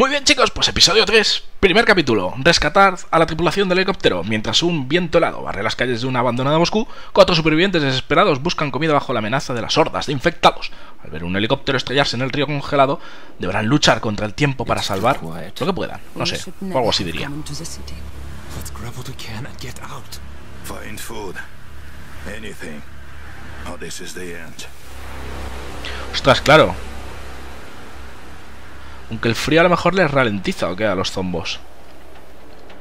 Muy bien, chicos, pues episodio 3, primer capítulo. Rescatar a la tripulación del helicóptero. Mientras un viento helado barre las calles de una abandonada Moscú, 4 supervivientes desesperados buscan comida bajo la amenaza de las hordas de infectados. Al ver un helicóptero estrellarse en el río congelado, deberán luchar contra el tiempo para salvar lo que puedan. No sé, o algo así diría. Ostras, claro. Aunque el frío a lo mejor les ralentiza o queda a los zombos.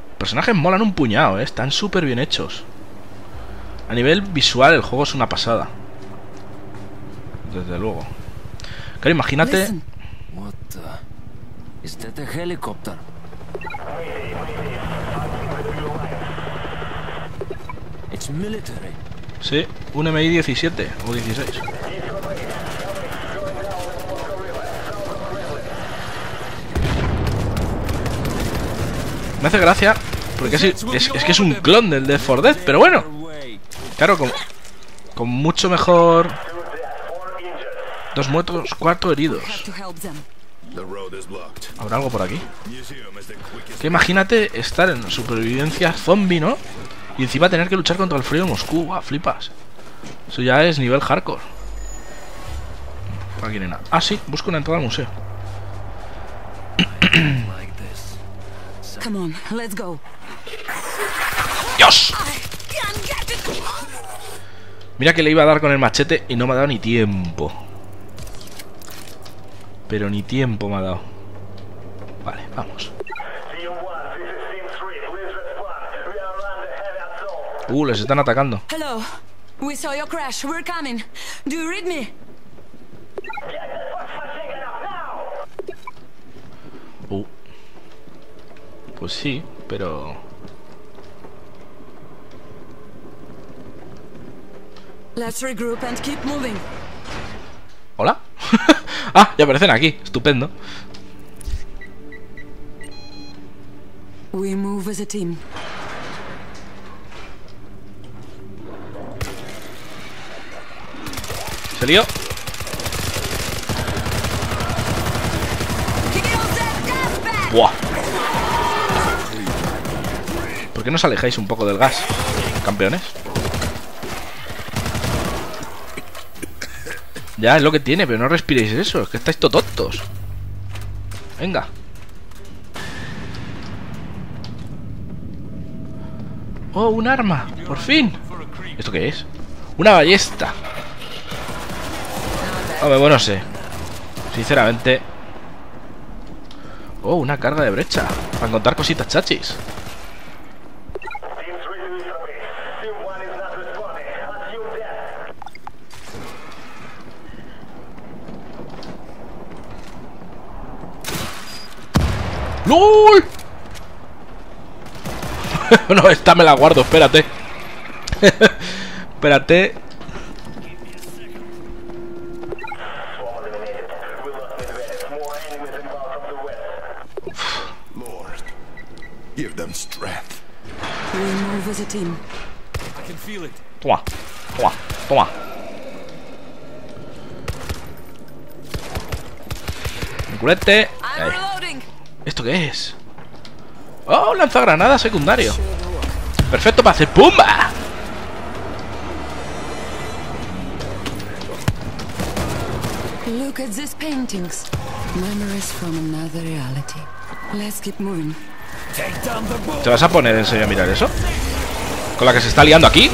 Los personajes molan un puñado, están súper bien hechos. A nivel visual el juego es una pasada. Desde luego. Claro, imagínate... Sí, un MI-17 o 16. Me hace gracia, porque es que es un clon del Dead for Dead, pero bueno. Claro, con mucho mejor... 2 muertos, 4 heridos. ¿Habrá algo por aquí? Que imagínate estar en supervivencia zombie, ¿no? Y encima tener que luchar contra el frío de Moscú. ¡Guau, flipas! Eso ya es nivel hardcore. Aquí no hay nada. Ah, sí, busco una entrada al museo. ¡Dios! Mira que le iba a dar con el machete y no me ha dado ni tiempo. Pero ni tiempo me ha dado. Vale, vamos. Les están atacando. Pues sí, pero... ¿Hola? Ah, ya aparecen aquí. Estupendo. Se lió. Buah. ¿Por qué no os alejáis un poco del gas, campeones? Ya, es lo que tiene, pero no respiréis eso. Es que estáis tototos. Venga. Oh, un arma, por fin. ¿Esto qué es? Una ballesta. Hombre, bueno, sé. Sinceramente. Oh, una carga de brecha. Para encontrar cositas chachis. ¡Lol! No, esta me la guardo, espérate. Espérate. Toma, toma, toma. Culete. ¿Esto qué es? ¡Oh! Lanzagranadas secundario. Perfecto para hacer pumba. Look at these paintings. Memories from another reality. Let's keep moving. ¿Te vas a poner en serio a mirar eso? Con la que se está liando aquí.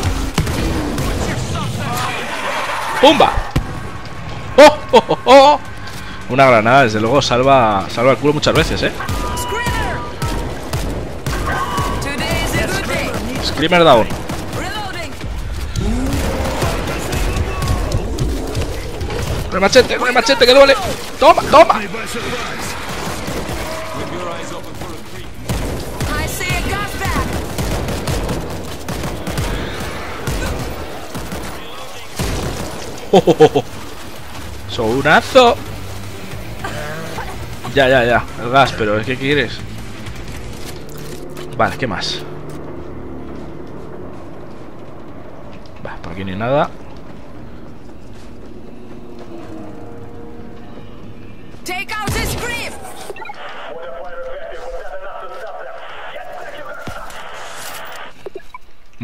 ¡Pumba! ¡Oh, oh, oh, oh! Una granada, desde luego, salva el culo muchas veces, ¿eh? Screamer down. Con el machete, que duele. Toma, toma. Oh, oh, oh, oh. Sonazo. Ya, el gas, pero ¿qué quieres? Vale, ¿qué más? Va, por aquí ni nada.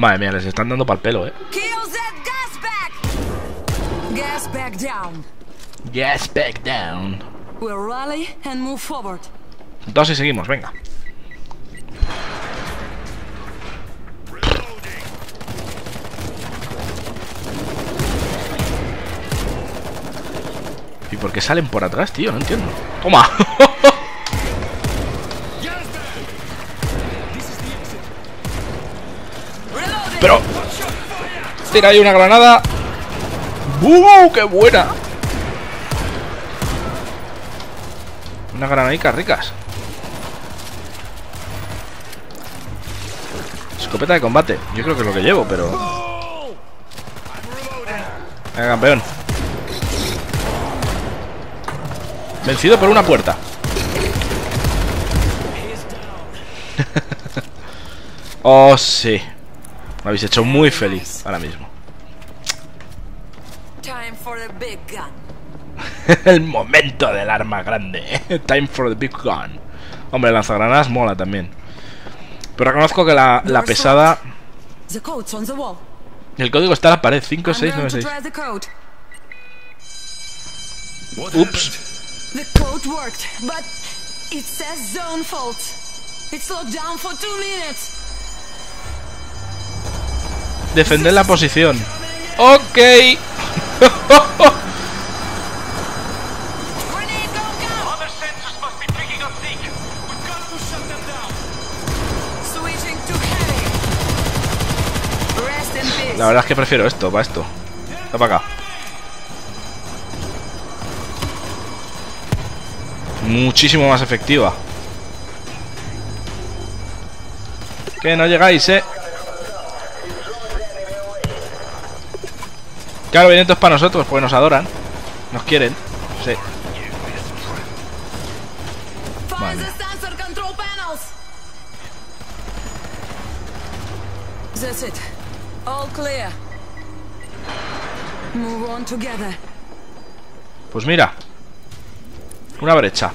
Madre mía, les están dando pa'l pelo, eh. Gas back down. Gas back down. We'll rally and move forward. Entonces seguimos, venga. ¿Y por qué salen por atrás, tío? No entiendo. ¡Toma! Pero... tira ahí una granada. ¡Qué buena! Unas granadicas ricas. Escopeta de combate. Yo creo que es lo que llevo, pero... venga, campeón. Vencido por una puerta. Oh, sí. Me habéis hecho muy feliz ahora mismo. El momento del arma grande. Time for the big gun. Hombre, lanzagranadas mola también. Pero reconozco que la pesada... el código está en la pared. 5696. Ups. The code worked, but it says zone fault. It's locked down for 2 minutes. Defender la posición. Ok. La verdad es que prefiero esto, va esto. Va para acá. Muchísimo más efectiva. Que no llegáis, eh. Claro, vienen todos para nosotros, porque nos adoran. Nos quieren. Sí. Vale. Pues mira. Una brecha.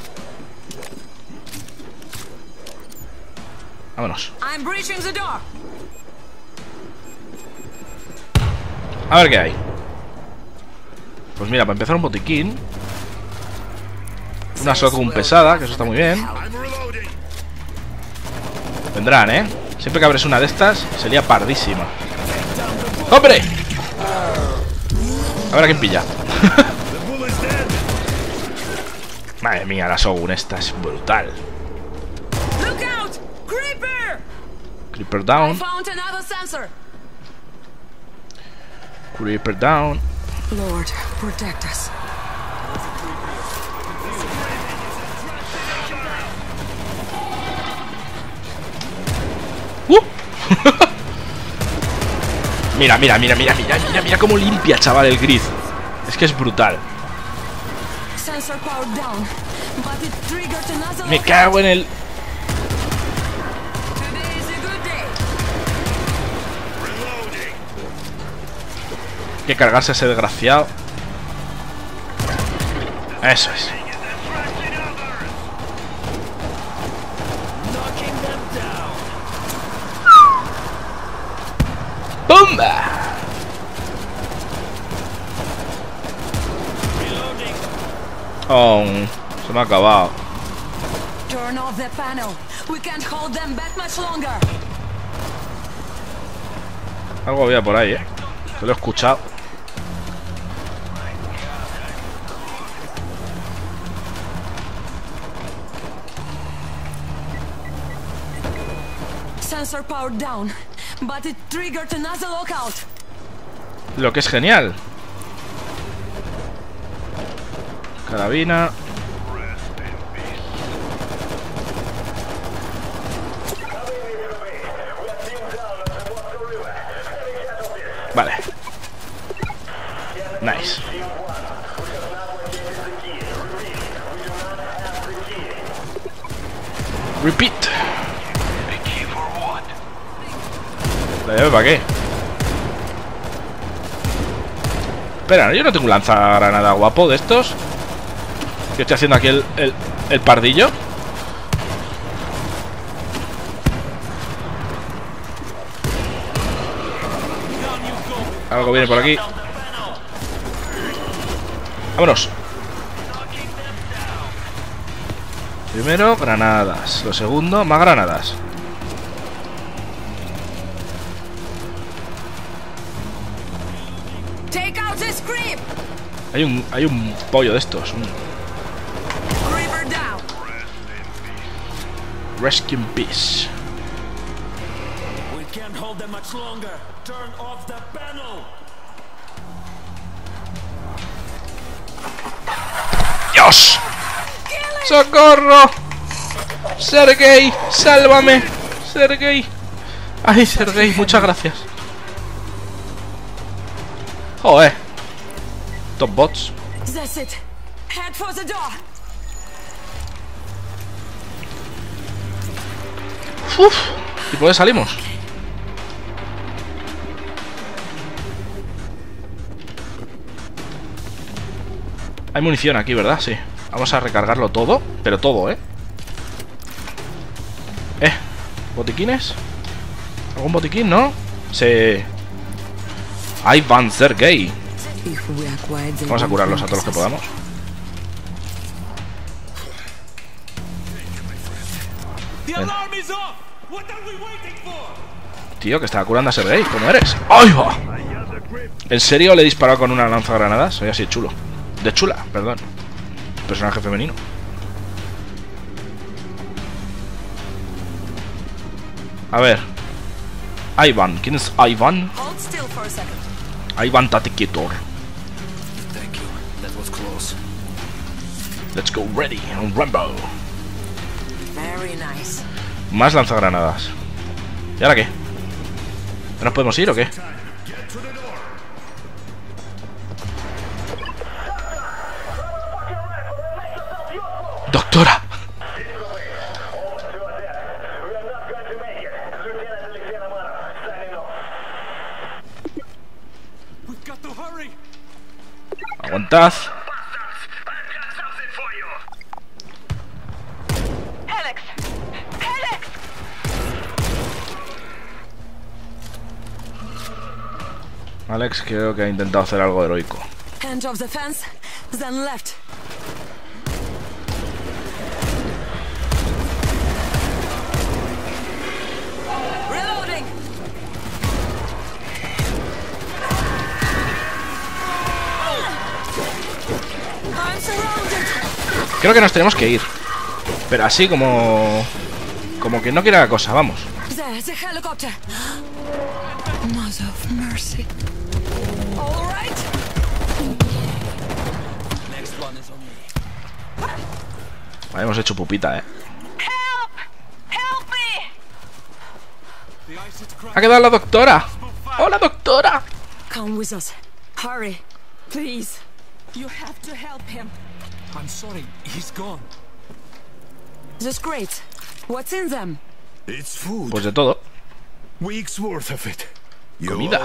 Vámonos. A ver qué hay. Pues mira, para empezar un botiquín. Una shotgun pesada, que eso está muy bien. Vendrán, ¿eh? Siempre que abres una de estas, sería pardísima. ¡Hombre! A ver a quién pilla. Madre mía, la Shogun esta es brutal. Look out, creeper. Creeper down. Creeper down. Lord, protect us. Mira, mira, mira, mira, mira, mira, mira cómo limpia, chaval, el grid. Es que es brutal. Me cago en el... hay que cargarse a ese desgraciado. Eso es. ¡Bomba! Oh, se me ha acabado. Algo había por ahí, eh. Lo he escuchado. Sensor power down, but it triggered another lockout. Lo que es genial. Carabina. Vale. Nice. Repeat. ¿La llave para qué? Espera, yo no tengo un lanzagranada guapo de estos. Yo estoy haciendo aquí el pardillo. Algo viene por aquí. Vámonos. Primero, granadas. Lo segundo, más granadas. Hay un pollo de estos. Rescue in peace. ¡Dios! ¡Socorro! ¡Sergei! ¡Sálvame! ¡Sergei! ¡Ay, Sergei! Muchas gracias. ¡Joder! Top bots. Uf, ¿y por qué salimos? Hay munición aquí, ¿verdad? Sí. Vamos a recargarlo todo, pero todo, ¿eh? ¿Botiquines? ¿Algún botiquín, no? Sí. Ahí van Sergei. Vamos a curarlos a todos los que podamos. Ven. Tío, que estaba curando a Sergei. ¿Cómo eres? ¡Ay, va! ¿En serio le he disparado con una lanzagranadas? Soy así chulo. De chula, perdón. Personaje femenino. A ver. Iván. ¿Quién es Iván? Iván, tate quieto. Let's go ready. Un Rambo. Más lanzagranadas. ¿Y ahora qué? ¿No nos podemos ir o qué? ¡Doctora! ¡Aguantad! Alex creo que ha intentado hacer algo heroico. Creo que nos tenemos que ir. Pero así como que no quiera la cosa, vamos. Vale, hemos hecho pupita, Ha quedado la doctora. ¡Hola, doctora! Pues de todo. Comida.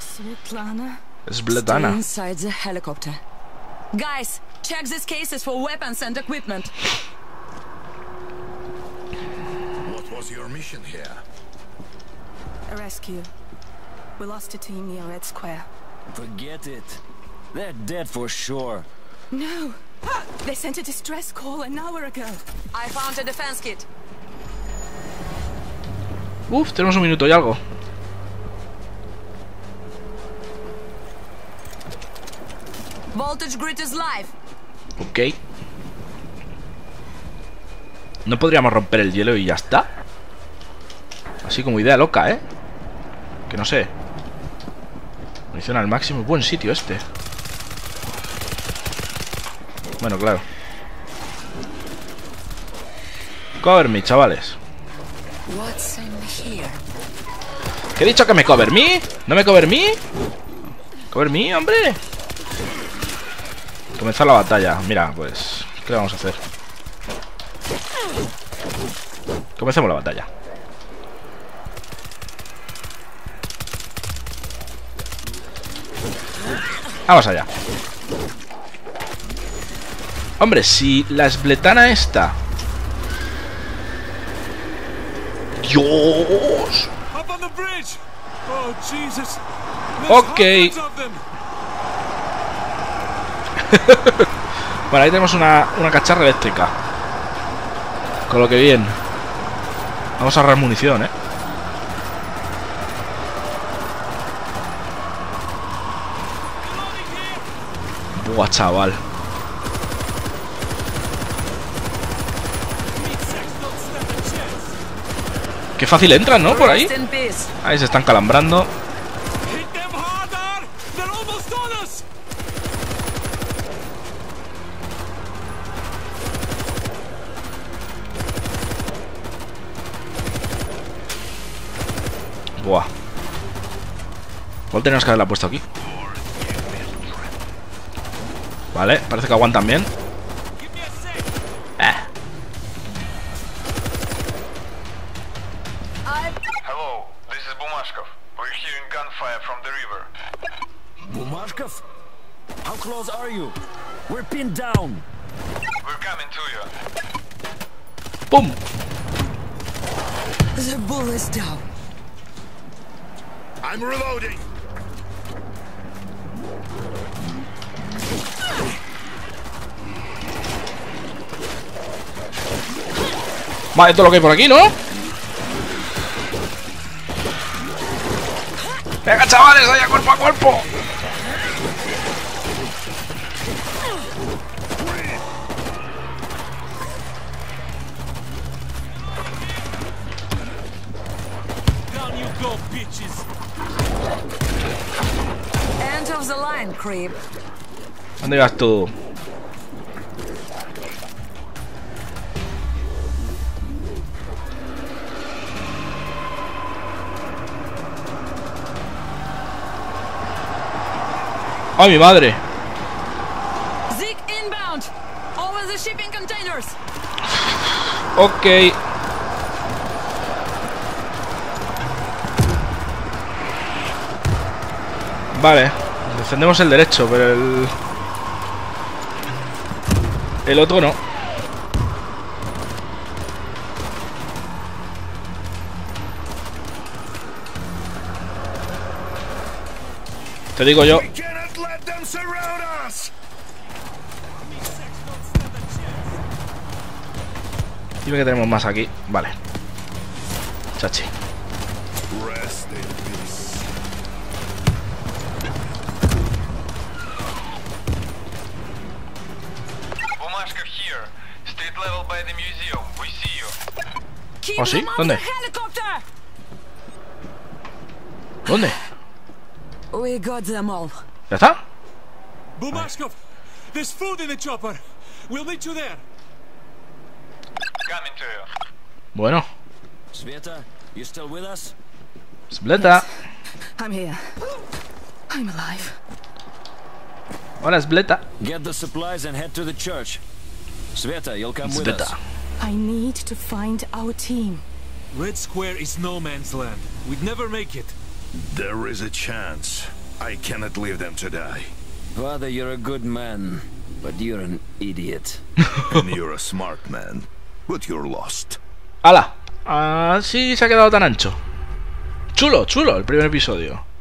Svetlana. Es Blatana. Inside the helicopter. Guys, check these cases for weapons and equipment. What was your mission here? A rescue. We lost a team near Red Square. Forget it. They're dead for sure. No. They sent a distress call an hour ago. I found a defense kit. Uf, tenemos un minuto y algo. Voltage grid is live. Ok. ¿No podríamos romper el hielo y ya está? Así como idea loca, ¿eh? Que no sé. Munición al máximo. Buen sitio este. Bueno, claro. Cover me, chavales. ¿Qué he dicho? ¿Que me cover me? ¿No me cover me? ¿Cover me, hombre? Comenzar la batalla. Mira, pues... ¿qué le vamos a hacer? Comencemos la batalla. Vamos allá. Hombre, si la esbletana esta... Dios. Ok. Bueno, ahí tenemos una cacharra eléctrica. Con lo que bien. Vamos a ahorrar munición, ¿eh? Buah, chaval. Qué fácil entran, ¿no? Por ahí. Ahí se están calambrando. Buah. ¿Cuál tenemos que haberla puesto aquí? Vale, parece que aguantan bien. Hello, this is Bubashkov. We're hearing gunfire from the river. Bubashkov? How close are you? We're pinned down. We're coming to you. Boom. The bullet's down. I'm reloading. Vale, todo lo que hay por aquí, ¿no? Venga, chavales, allá cuerpo a cuerpo. Down you go, bitches. End of the line, creep. ¿Dónde vas tú? ¡Ay, mi madre! Ok. Vale. Defendemos el derecho, pero el otro no. Te digo yo. Dime que tenemos más aquí. Vale. Chachi. ¿Oh, sí? ¿Dónde? ¿Dónde? ¿Ya está? Bubashkov, there's food in the chopper. We'll meet you there. Coming to you. Bueno. Sveta, you still with us? Sveta. Yes, I'm here. I'm alive. Hola, Sveta. Get the supplies and head to the church. Sveta, you'll come with us. I need to find our team. Red Square is no man's land. We'd never make it. There is a chance. I cannot leave them to die. Father, you're a good man, but you're an idiot. And you're a smart man, but you're lost. ¡Hala! Así se ha quedado tan ancho. Chulo, chulo el primer episodio.